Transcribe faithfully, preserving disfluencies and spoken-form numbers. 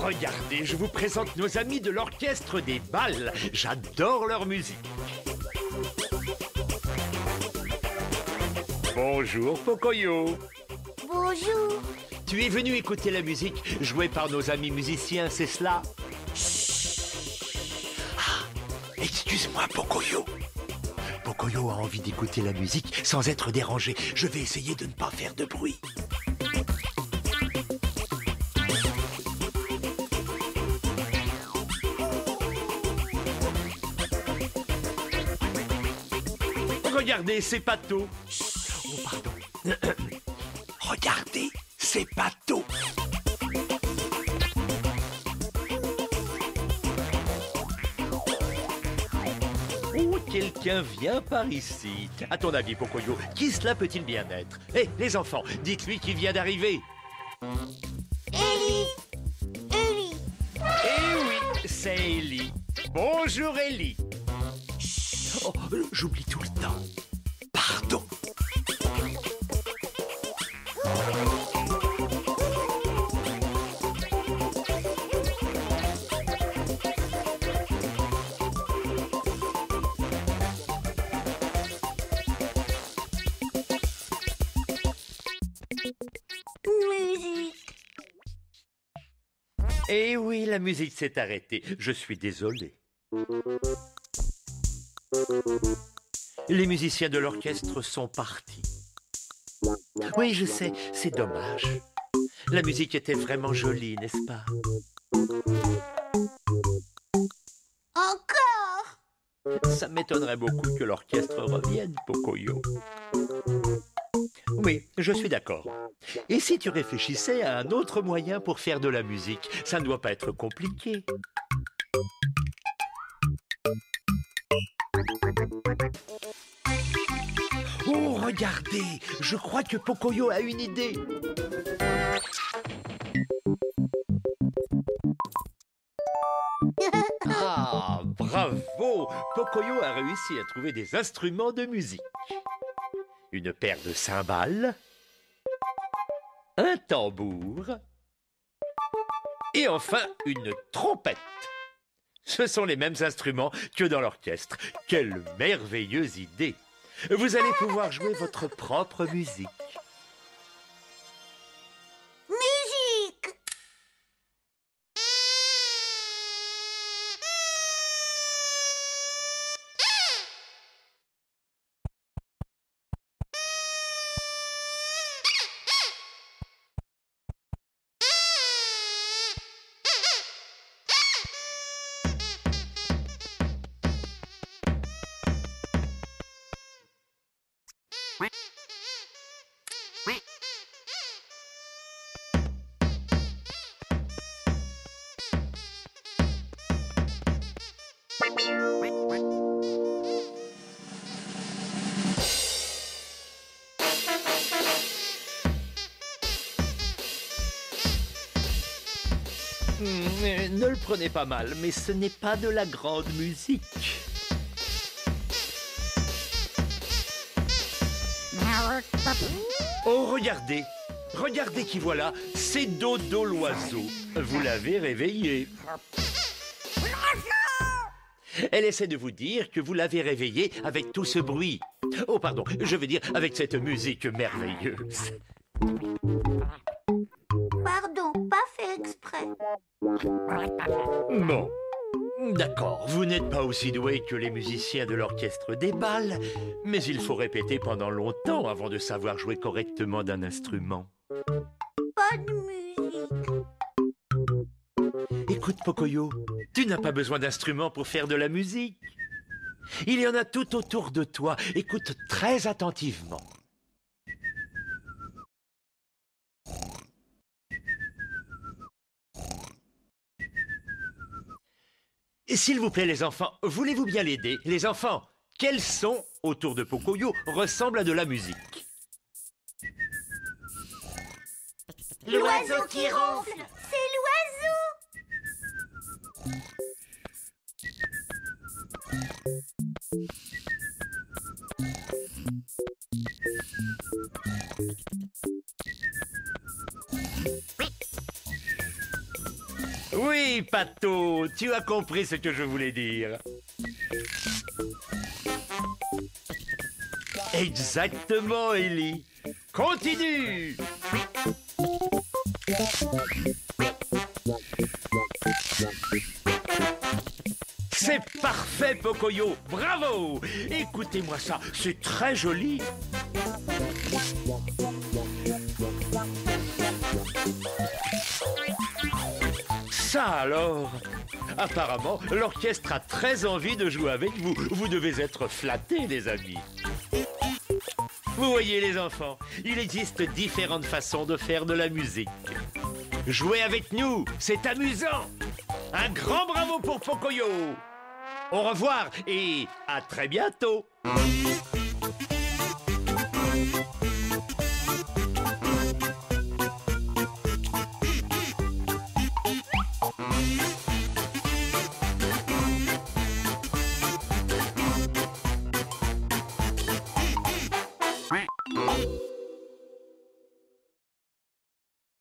Regardez, je vous présente nos amis de l'orchestre des balles. J'adore leur musique. Bonjour, Pocoyo. Bonjour. Tu es venu écouter la musique jouée par nos amis musiciens, c'est cela? Ah, excuse-moi, Pocoyo. Pocoyo a envie d'écouter la musique sans être dérangé. Je vais essayer de ne pas faire de bruit. Regardez, c'est Pato. Oh, pardon. Regardez, c'est Pato. Oh, quelqu'un vient par ici. À ton avis, Pocoyo, qui cela peut-il bien être? Hé, hey, les enfants, dites-lui qui vient d'arriver. Ellie. Ellie. Eh oui, c'est Ellie. Bonjour, Ellie. Oh, j'oublie tout le temps. Pardon. Musique. Eh oui, la musique s'est arrêtée. Je suis désolé. Les musiciens de l'orchestre sont partis. Oui, je sais, c'est dommage. La musique était vraiment jolie, n'est-ce pas? Encore? Ça m'étonnerait beaucoup que l'orchestre revienne, Pocoyo. Oui, je suis d'accord. Et si tu réfléchissais à un autre moyen pour faire de la musique? Ça ne doit pas être compliqué. Oh, regardez, je crois que Pocoyo a une idée. Ah, bravo! Pocoyo a réussi à trouver des instruments de musique. Une paire de cymbales, un tambour et enfin une trompette. Ce sont les mêmes instruments que dans l'orchestre. Quelle merveilleuse idée! Vous allez pouvoir jouer votre propre musique. Musique! Ne le prenez pas mal, mais ce n'est pas de la grande musique. Oh, regardez! Regardez qui voilà! C'est Dodo l'oiseau. Vous l'avez réveillée. Elle essaie de vous dire que vous l'avez réveillée avec tout ce bruit. Oh, pardon, je veux dire avec cette musique merveilleuse. Pardon, pas fait exprès. Bon. D'accord, vous n'êtes pas aussi doué que les musiciens de l'orchestre des balles, mais il faut répéter pendant longtemps avant de savoir jouer correctement d'un instrument. Pas de musique. Écoute, Pocoyo, tu n'as pas besoin d'instrument pour faire de la musique. Il y en a tout autour de toi, écoute très attentivement. S'il vous plaît, les enfants, voulez-vous bien l'aider? Les enfants, quels sons autour de Pocoyo ressemblent à de la musique? L'oiseau qui ronfle. C'est l'oiseau. Oui, Pato, tu as compris ce que je voulais dire. Exactement, Ellie. Continue. C'est parfait, Pocoyo. Bravo. Écoutez-moi ça, c'est très joli. Ça alors? Apparemment, l'orchestre a très envie de jouer avec vous. Vous devez être flattés, les amis. Vous voyez, les enfants, il existe différentes façons de faire de la musique. Jouez avec nous, c'est amusant. Un grand bravo pour Pocoyo. Au revoir et à très bientôt.